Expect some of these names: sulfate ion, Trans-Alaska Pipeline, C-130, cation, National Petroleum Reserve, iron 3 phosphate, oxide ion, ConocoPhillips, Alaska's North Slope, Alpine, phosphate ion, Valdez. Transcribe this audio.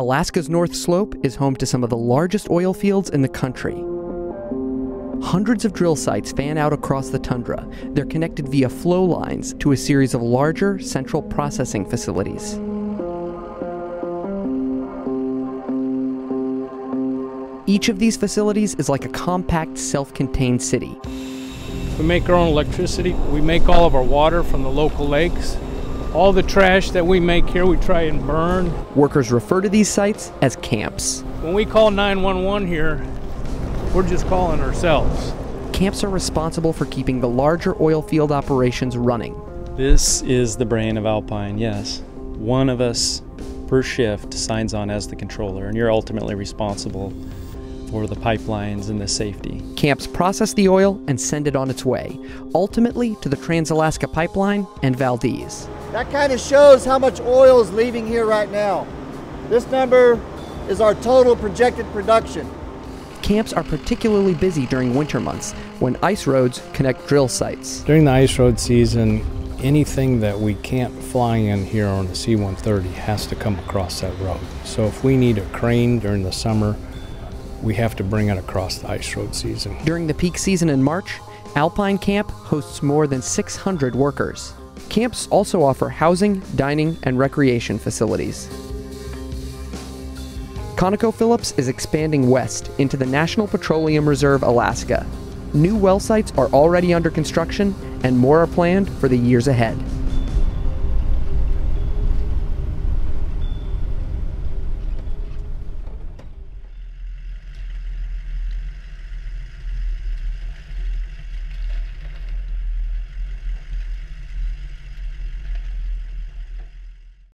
Alaska's North Slope is home to some of the largest oil fields in the country. Hundreds of drill sites fan out across the tundra. They're connected via flow lines to a series of larger central processing facilities. Each of these facilities is like a compact, self-contained city. We make our own electricity. We make all of our water from the local lakes. All the trash that we make here, we try and burn. Workers refer to these sites as camps. When we call 911 here, we're just calling ourselves. Camps are responsible for keeping the larger oil field operations running. This is the brain of Alpine, yes. One of us per shift signs on as the controller, and you're ultimately responsible for the pipelines and the safety. Camps process the oil and send it on its way, ultimately to the Trans-Alaska Pipeline and Valdez. That kind of shows how much oil is leaving here right now. This number is our total projected production. Camps are particularly busy during winter months when ice roads connect drill sites. During the ice road season, anything that we can't fly in here on the C-130 has to come across that road. So if we need a crane during the summer, we have to bring it across the ice road season. During the peak season in March, Alpine Camp hosts more than 600 workers. Camps also offer housing, dining, and recreation facilities. ConocoPhillips is expanding west into the National Petroleum Reserve, Alaska. New well sites are already under construction, and more are planned for the years ahead.